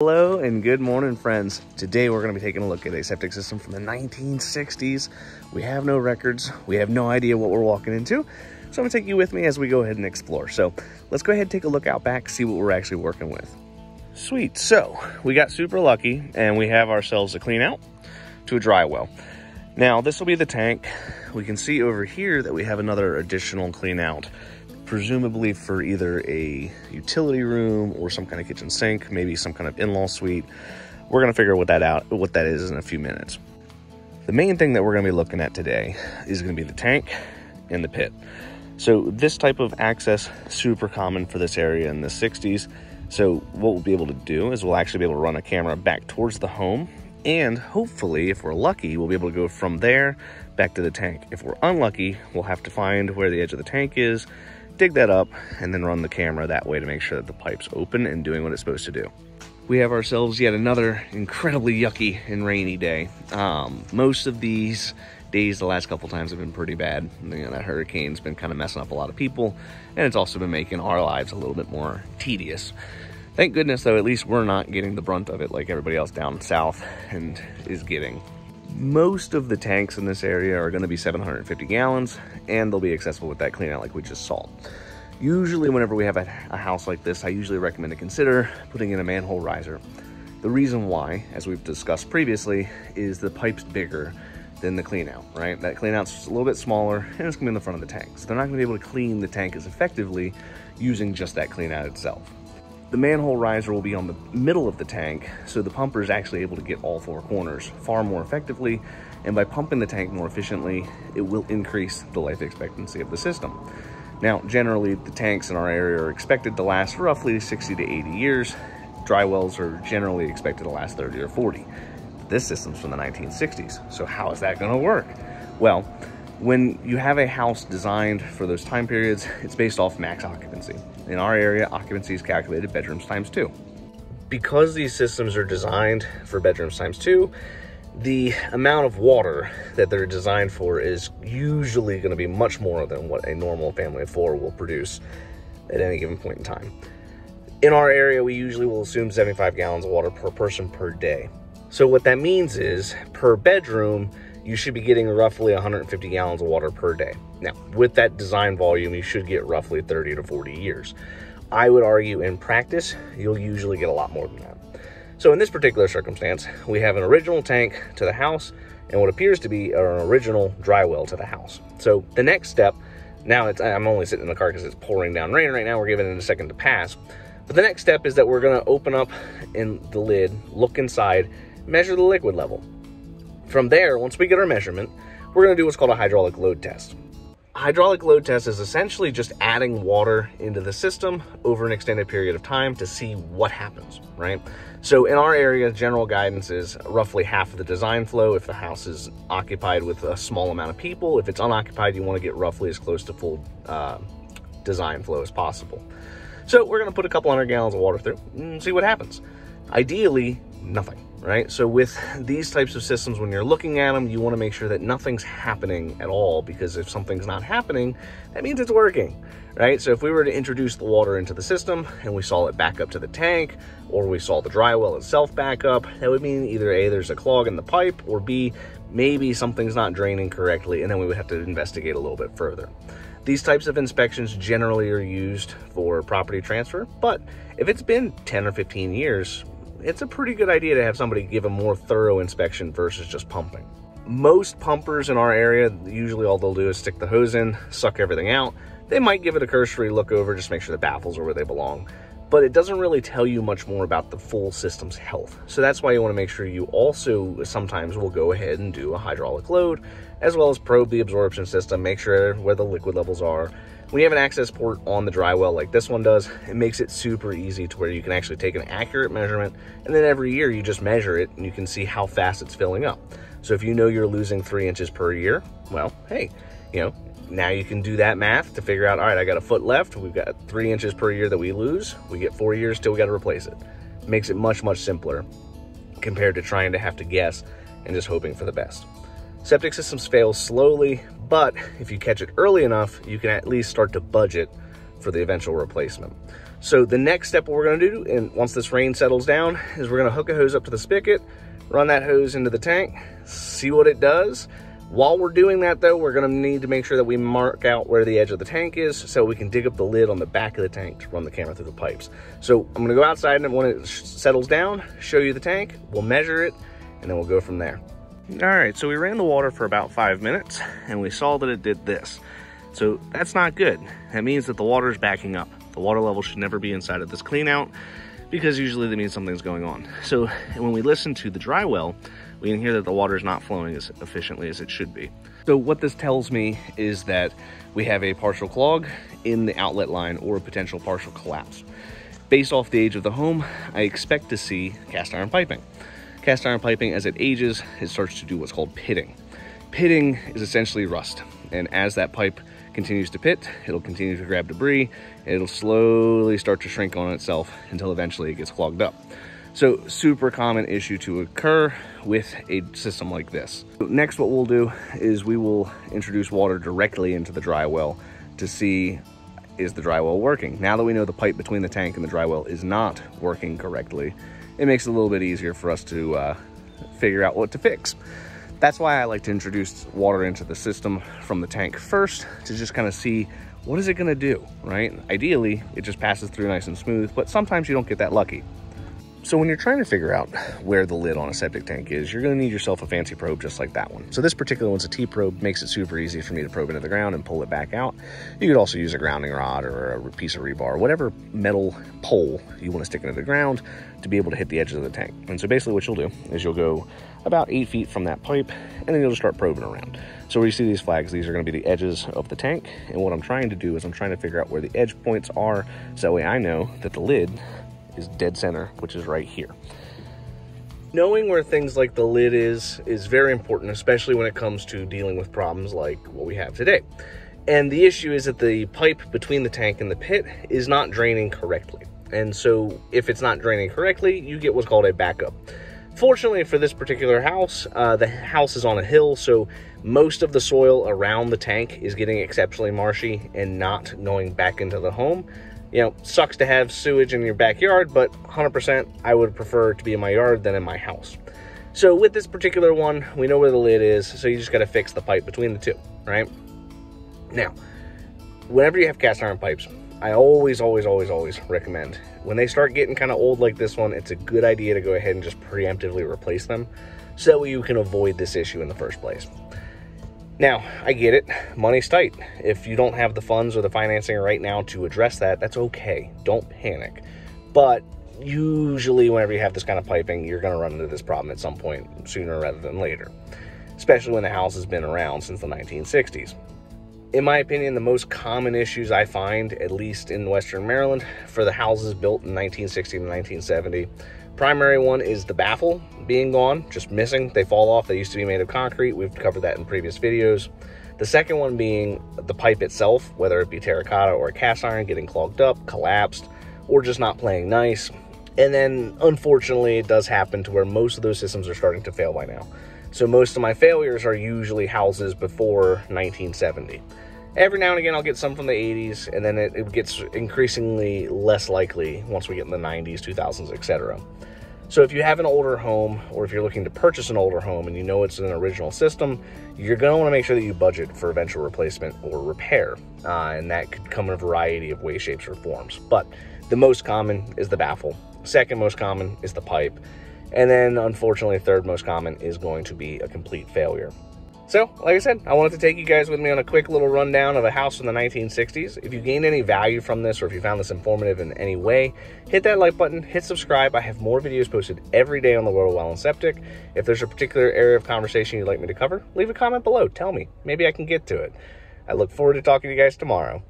Hello and good morning, friends. Today we're going to be taking a look at a septic system from the 1960s. We have no records. We have no idea what we're walking into. So I'm going to take you with me as we go ahead and explore. So let's go ahead and take a look out back, see what we're actually working with. Sweet. So we got super lucky and we have ourselves a clean out to a dry well. Now this will be the tank. We can see over here that we have another additional clean out, presumably for either a utility room or some kind of kitchen sink, maybe some kind of in-law suite. We're going to figure what that is in a few minutes. The main thing that we're going to be looking at today is going to be the tank and the pit. So this type of access, super common for this area in the 60s. So what we'll be able to do is we'll actually be able to run a camera back towards the home, and hopefully, if we're lucky, we'll be able to go from there back to the tank. If we're unlucky, we'll have to find where the edge of the tank is, dig that up, and then run the camera that way to make sure that the pipe's open and doing what it's supposed to do. We have ourselves yet another incredibly yucky and rainy day. Most of these days, the last couple times, have been pretty bad. You know, that hurricane's been kind of messing up a lot of people, and it's also been making our lives a little bit more tedious. Thank goodness, though, at least we're not getting the brunt of it like everybody else down south and is getting. Most of the tanks in this area are going to be 750 gallons, and they'll be accessible with that clean out like we just saw. Usually whenever we have a house like this, I usually recommend to consider putting in a manhole riser. The reason why, as we've discussed previously, is the pipe's bigger than the clean out, right? That clean out's a little bit smaller, and it's going to be in the front of the tank. So they're not going to be able to clean the tank as effectively using just that clean out itself. The manhole riser will be on the middle of the tank, so the pumper is actually able to get all four corners far more effectively, and by pumping the tank more efficiently, it will increase the life expectancy of the system. Now, generally, the tanks in our area are expected to last roughly 60 to 80 years. Dry wells are generally expected to last 30 or 40. This system's from the 1960s, so how is that going to work? Well, when you have a house designed for those time periods, it's based off max occupancy. In our area, occupancy is calculated bedrooms times two. Because these systems are designed for bedrooms times two, the amount of water that they're designed for is usually going to be much more than what a normal family of four will produce at any given point in time. In our area, we usually will assume 75 gallons of water per person per day. So what that means is, per bedroom, you should be getting roughly 150 gallons of water per day. Now, with that design volume, you should get roughly 30 to 40 years. I would argue in practice, you'll usually get a lot more than that. So in this particular circumstance, we have an original tank to the house and what appears to be an original dry well to the house. So the next step, now I'm only sitting in the car because it's pouring down rain right now, we're giving it a second to pass. But the next step is that we're gonna open up in the lid, look inside, measure the liquid level. From there, once we get our measurement, we're going to do what's called a hydraulic load test. A hydraulic load test is essentially just adding water into the system over an extended period of time to see what happens, right? So in our area, general guidance is roughly half of the design flow if the house is occupied with a small amount of people. If it's unoccupied, you want to get roughly as close to full design flow as possible. So we're going to put a couple hundred gallons of water through and see what happens. Ideally, nothing. Right? So with these types of systems, when you're looking at them, you want to make sure that nothing's happening at all, because if something's not happening, that means it's working, right? So if we were to introduce the water into the system and we saw it back up to the tank, or we saw the dry well itself back up, that would mean either A, there's a clog in the pipe, or B, maybe something's not draining correctly, and then we would have to investigate a little bit further. These types of inspections generally are used for property transfer, but if it's been 10 or 15 years, it's a pretty good idea to have somebody give a more thorough inspection versus just pumping. Most pumpers in our area, usually all they'll do is stick the hose in, suck everything out. They might give it a cursory look over, just make sure the baffles are where they belong. But it doesn't really tell you much more about the full system's health. So that's why you want to make sure you also sometimes will go ahead and do a hydraulic load, as well as probe the absorption system, make sure where the liquid levels are. When you have an access port on the dry well like this one does, it makes it super easy to where you can actually take an accurate measurement, and then every year you just measure it and you can see how fast it's filling up. So if you know you're losing 3 inches per year, well, hey, you know, now you can do that math to figure out, all right, I got a foot left, we've got 3 inches per year that we lose, we get 4 years till we got to replace it. It makes it much, much simpler compared to trying to have to guess and just hoping for the best. Septic systems fail slowly, but if you catch it early enough, you can at least start to budget for the eventual replacement. So the next step what we're gonna do, and once this rain settles down, is we're gonna hook a hose up to the spigot, run that hose into the tank, see what it does. While we're doing that though, we're gonna need to make sure that we mark out where the edge of the tank is so we can dig up the lid on the back of the tank to run the camera through the pipes. So I'm gonna go outside, and when it settles down, show you the tank, we'll measure it, and then we'll go from there. All right, so we ran the water for about 5 minutes and we saw that it did this. So that's not good. That means that the water is backing up. The water level should never be inside of this clean out because usually that means something's going on. So when we listen to the dry well, we can hear that the water is not flowing as efficiently as it should be. So what this tells me is that we have a partial clog in the outlet line or a potential partial collapse. Based off the age of the home, I expect to see cast iron piping. Cast iron piping, as it ages, it starts to do what's called pitting. Pitting is essentially rust, and as that pipe continues to pit, it'll continue to grab debris, and it'll slowly start to shrink on itself until eventually it gets clogged up. So super common issue to occur with a system like this. Next, what we'll do is we will introduce water directly into the dry well to see, is the dry well working? Now that we know the pipe between the tank and the dry well is not working correctly, it makes it a little bit easier for us to figure out what to fix. That's why I like to introduce water into the system from the tank first, to just kind of see what is it gonna do, right? Ideally, it just passes through nice and smooth, but sometimes you don't get that lucky. So when you're trying to figure out where the lid on a septic tank is, you're gonna need yourself a fancy probe just like that one. So this particular one's a T-probe, makes it super easy for me to probe into the ground and pull it back out. You could also use a grounding rod or a piece of rebar, whatever metal pole you wanna stick into the ground to be able to hit the edges of the tank. And so basically what you'll do is you'll go about 8 feet from that pipe, and then you'll just start probing around. So where you see these flags, these are gonna be the edges of the tank. And what I'm trying to do is I'm trying to figure out where the edge points are, so that way I know that the lid is dead center, which is right here. Knowing where things like the lid is very important, especially when it comes to dealing with problems like what we have today. And the issue is that the pipe between the tank and the pit is not draining correctly. And so if it's not draining correctly, you get what's called a backup. Fortunately for this particular house, the house is on a hill, so most of the soil around the tank is getting exceptionally marshy and not going back into the home. You know, sucks to have sewage in your backyard, but 100% I would prefer to be in my yard than in my house. So with this particular one, we know where the lid is, so you just got to fix the pipe between the two, right? Now, whenever you have cast iron pipes, I always recommend, when they start getting kind of old like this one, it's a good idea to go ahead and just preemptively replace them so that way you can avoid this issue in the first place. Now, I get it, money's tight. If you don't have the funds or the financing right now to address that, that's okay, don't panic. But usually whenever you have this kind of piping, you're gonna run into this problem at some point sooner rather than later, especially when the house has been around since the 1960s. In my opinion, the most common issues I find, at least in Western Maryland, for the houses built in 1960 to 1970, primary one is the baffle being gone, just missing. They fall off. They used to be made of concrete. We've covered that in previous videos. The second one being the pipe itself, whether it be terracotta or cast iron, getting clogged up, collapsed, or just not playing nice. And then unfortunately it does happen to where most of those systems are starting to fail by now. So most of my failures are usually houses before 1970. Every now and again, I'll get some from the 80s, and then it gets increasingly less likely once we get in the 90s, 2000s, etc. So if you have an older home, or if you're looking to purchase an older home and you know it's an original system, you're going to want to make sure that you budget for eventual replacement or repair, and that could come in a variety of ways, shapes, or forms. But the most common is the baffle. Second most common is the pipe. And then, unfortunately, third most common is going to be a complete failure. So, like I said, I wanted to take you guys with me on a quick little rundown of a house from the 1960s. If you gained any value from this, or if you found this informative in any way, hit that like button, hit subscribe. I have more videos posted every day on the world of well and septic. If there's a particular area of conversation you'd like me to cover, leave a comment below. Tell me. Maybe I can get to it. I look forward to talking to you guys tomorrow.